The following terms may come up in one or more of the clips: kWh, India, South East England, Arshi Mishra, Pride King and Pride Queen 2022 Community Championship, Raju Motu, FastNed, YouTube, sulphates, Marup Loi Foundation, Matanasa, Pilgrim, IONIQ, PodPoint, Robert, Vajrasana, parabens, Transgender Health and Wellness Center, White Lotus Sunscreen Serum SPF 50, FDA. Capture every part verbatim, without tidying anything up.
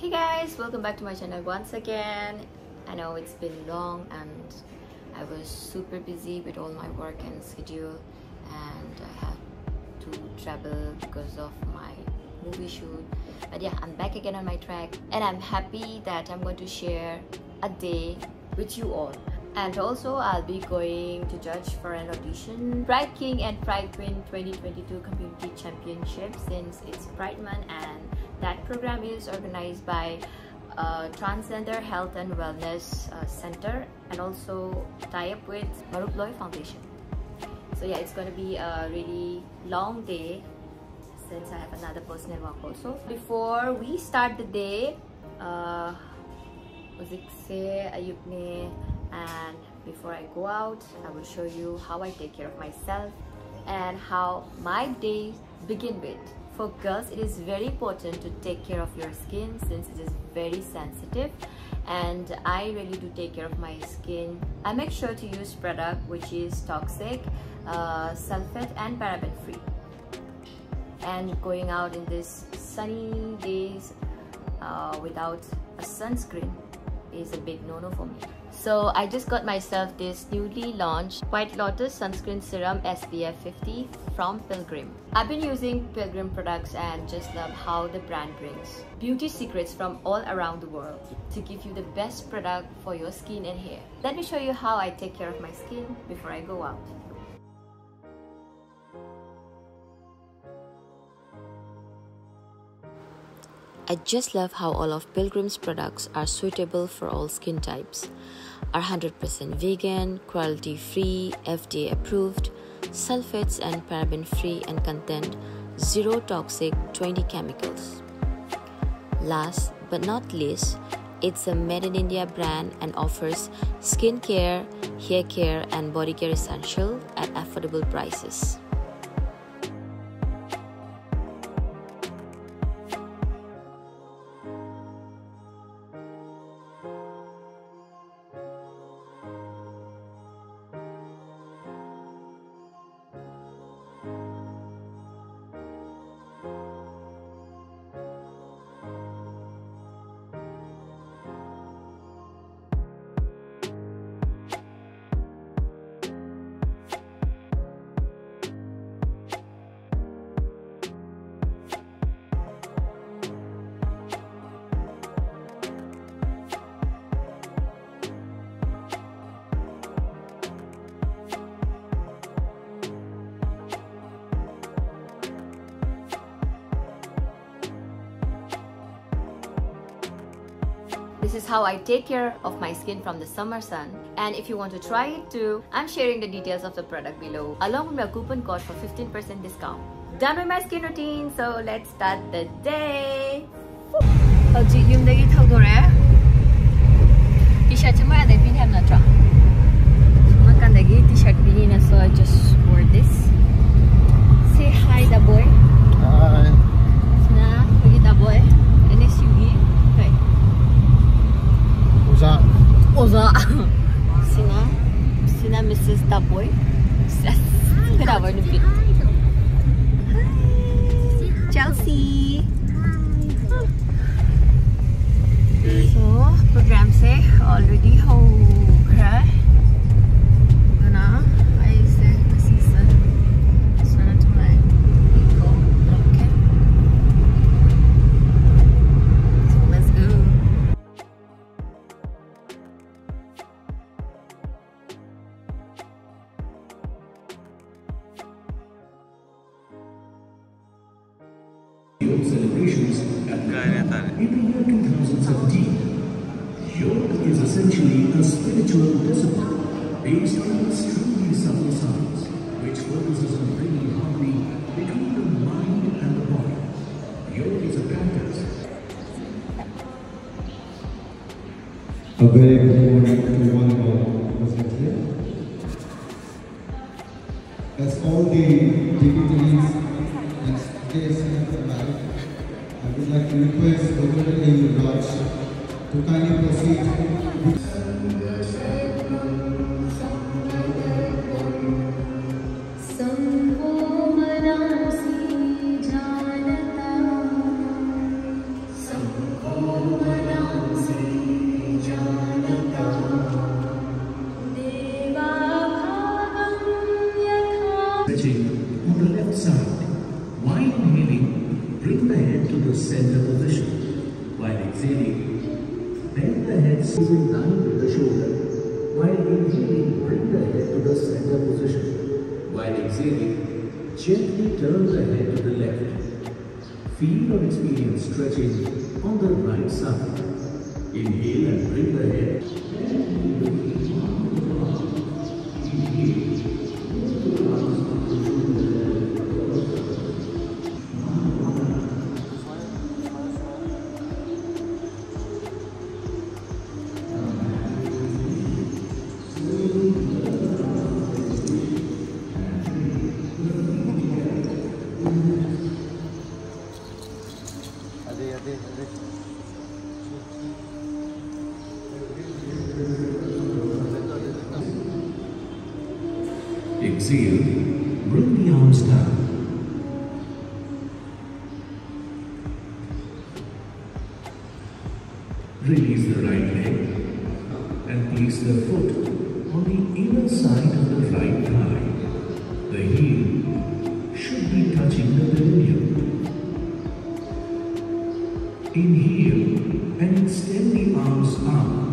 Hey guys, welcome back to my channel once again. I know it's been long and I was super busy with all my work and schedule, and I had to travel because of my movie shoot. But yeah, I'm back again on my track, and I'm happy that I'm going to share a day with you all. And also, I'll be going to judge for an audition, Pride King and Pride Queen twenty twenty-two Community Championship, since it's Pride Month, and that program is organized by uh, Transgender Health and Wellness uh, Center, and also tie up with Marup Loi Foundation. So yeah, it's going to be a really long day since I have another personal work also. Before we start the day, uh, and before I go out, I will show you how I take care of myself and how my days begin with. For girls, it is very important to take care of your skin since it is very sensitive, and I really do take care of my skin. I make sure to use product which is toxic, uh, sulfate and paraben free. And going out in these sunny days uh, without a sunscreen is a big no-no for me. So I just got myself this newly launched White Lotus Sunscreen Serum S P F fifty from Pilgrim. I've been using Pilgrim products and just love how the brand brings beauty secrets from all around the world to give you the best product for your skin and hair. Let me show you how I take care of my skin before I go out. I just love how all of Pilgrim's products are suitable for all skin types, are one hundred percent vegan, cruelty-free, F D A approved, sulfates and paraben-free, and contain zero toxic twenty chemicals. Last but not least, it's a made in India brand and offers skin care, hair care and body care essentials at affordable prices. This is how I take care of my skin from the summer sun, and if you want to try it too, I'm sharing the details of the product below along with my coupon code for fifteen percent discount. Done with my skin routine, so let's start the day. So I just wore this. Say hi, da boy. Hi. Na, da boy. And it's you. Oza. Oza. Sina. Sina Missus Daboy. Yes. Good afternoon. Hi. Chelsea. Hi. So, program se already ho raha hai. Gana I se kasi sa sana tumai ko okay. So, let's go. Celebrations at in the year twenty seventeen. Yoga is essentially a spiritual discipline based on extremely subtle science, which focuses on bringing harmony between the mind and the body. Yoga is a practice. A very good morning to one and all. That's all the dignitaries and guests have arrived. I would like to request Robert and Raj to kindly proceed with Exhale, bring the arms down. Release the right leg and place the foot on the inner side of the right thigh. The heel should be touching the perineum. Inhale and extend the arms up.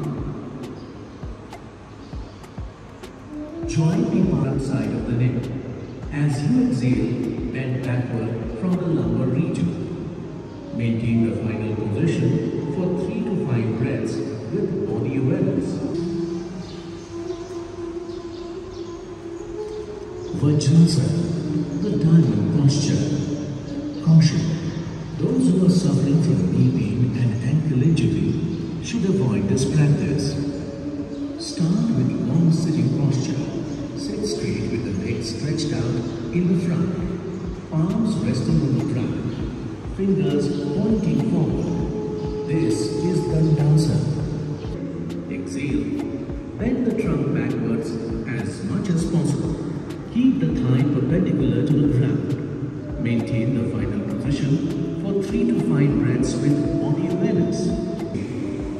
Join the bottom side of the neck. As you exhale, bend backward from the lumbar region. Maintain the final position for three to five breaths with body awareness. Vajrasana, the diamond posture. Caution. Those who are suffering from knee pain and ankle injury should avoid this practice. Start with long sitting posture. Sit straight with the leg stretched out in the front. Palms resting on the ground. Fingers pointing forward. This is Matanasa. Exhale. Bend the trunk backwards as much as possible. Keep the thigh perpendicular to the ground. Maintain the final position for three to five breaths with body awareness.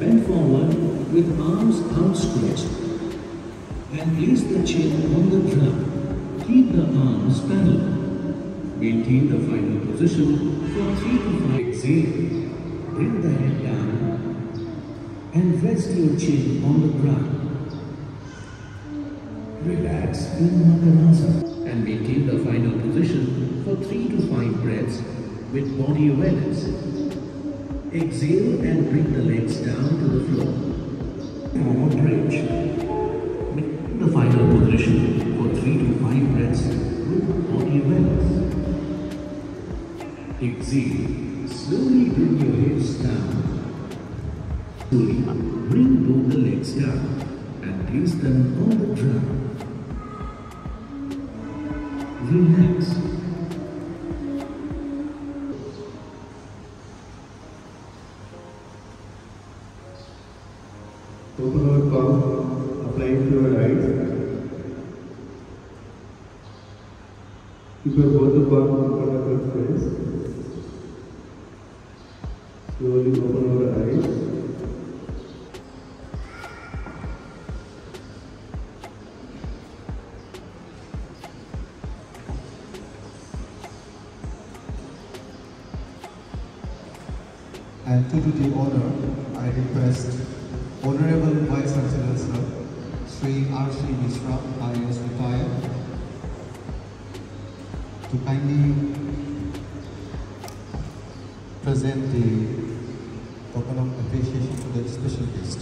Bend forward with arms outstretched. Then place the chin on the ground. Keep the arms parallel. Maintain the final position for three to five. Exhale. Bring the head down and rest your chin on the ground. Relax in Matanasa and maintain the final position for three to five breaths with body awareness. Exhale and bring the legs down to the floor. Forward bridge. Maintain the final position for three to five breaths with body awareness. Exhale. Slowly bring your hips down. Slowly bring both the legs down and place them on the ground. Relax. Open your palm, apply it to your eyes. Keep your both the palm in front of your face. Slowly open your eyes. And to do the honor, I request Honorable Vice Chancellor Sir, Sri Arshi Mishra, I A S retired, to kindly present the token of appreciation to the special guest.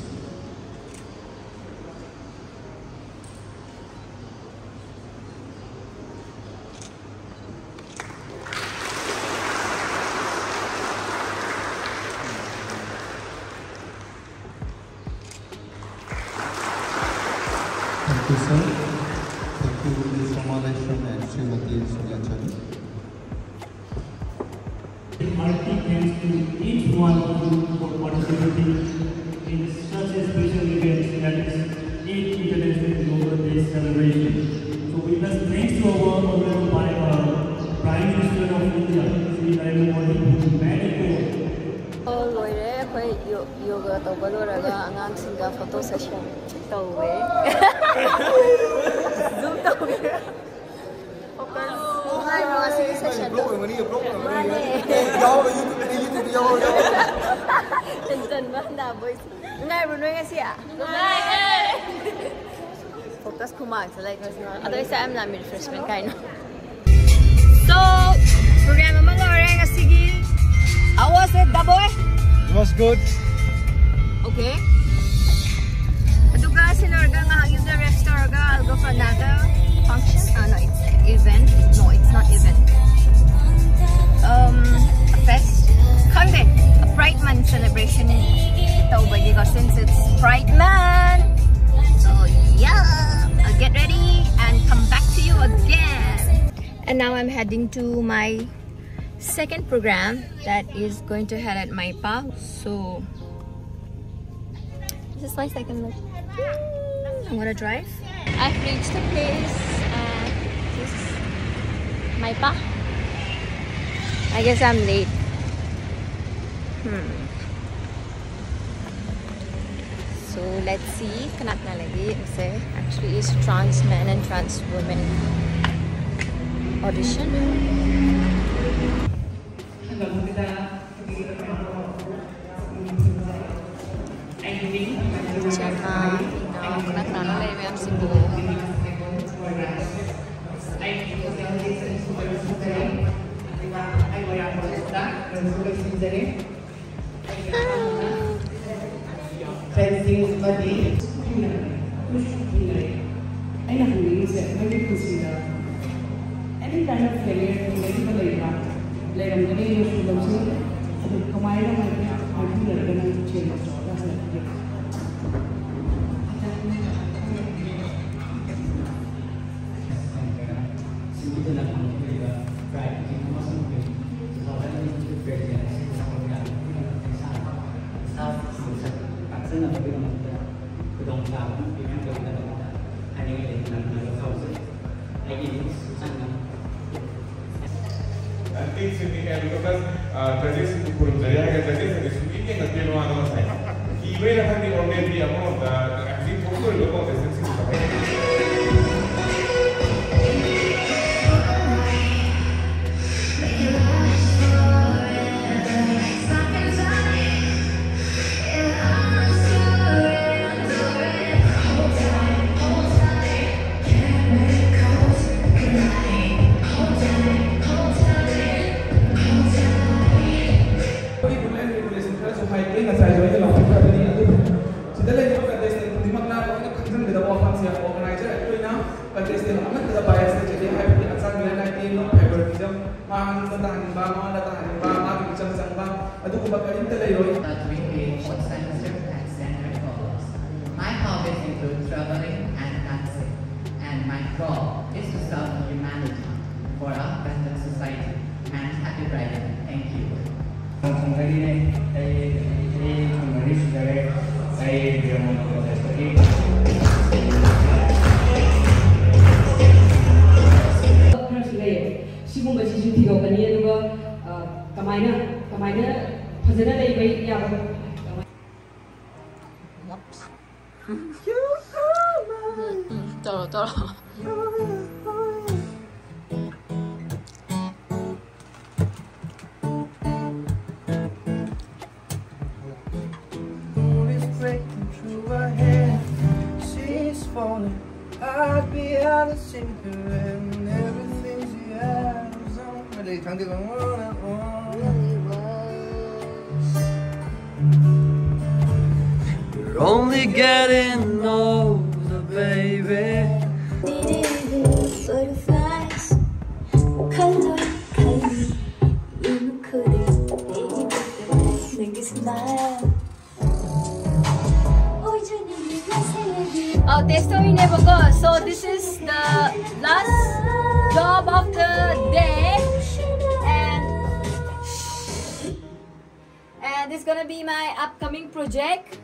yoga tabalora nga angang singa photo session tawe. Zoom tawe. Open. Hi mga singa session. Block mani block mani. Yaw ba YouTube ni YouTube yaw yaw. Tension ba na boys. Ngay bruno nga siya. Ngay. Focus kumain like us na. Otherwise I am not mid freshman kind. So program mga lore nga sige. How was it, da boy? It was good. Okay. Aduga sinorga nga hagis the ref store ga algo for another function. Ah no, it's event. No, it's not event. Um, a fest. Convent. A Pride Month celebration. Taubagi ka since it's Pride Month. So yeah, I'll get ready and come back to you again. And now I'm heading to my second program that is going to head at my pub. So this is my second look. I'm gonna drive. I've reached the place and this is my pub. I guess I'm late. Hmm. So let's see. Kanatna lagi usse actually is trans men and trans women audition. Any kind of failure. Like I'm going to use to go see the command of my family are going to change the store. That's it. Because judges who are judges are speaking the same language. He will have the only the amount that actually people look on the same. My hobbies include traveling and dancing, and my goal is to serve humanity for a better society. And happy Pride. Thank you. Whoops. You are mine. Only getting older, baby. Butterflies, color, color, you could it. Make it smile. Oh, they still never go. So this is the last job of the day, and and it's gonna be my upcoming project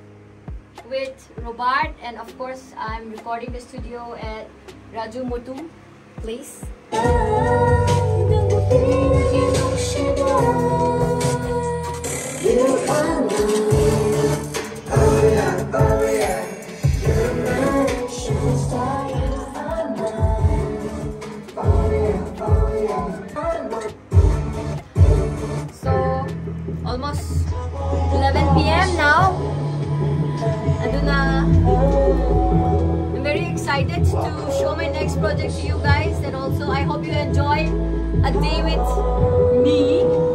with Robert, and of course I'm recording the studio at Raju Motu place. almost eleven p m now. Aduna, I'm very excited to show my next project to you guys, and also I hope you enjoy a day with me.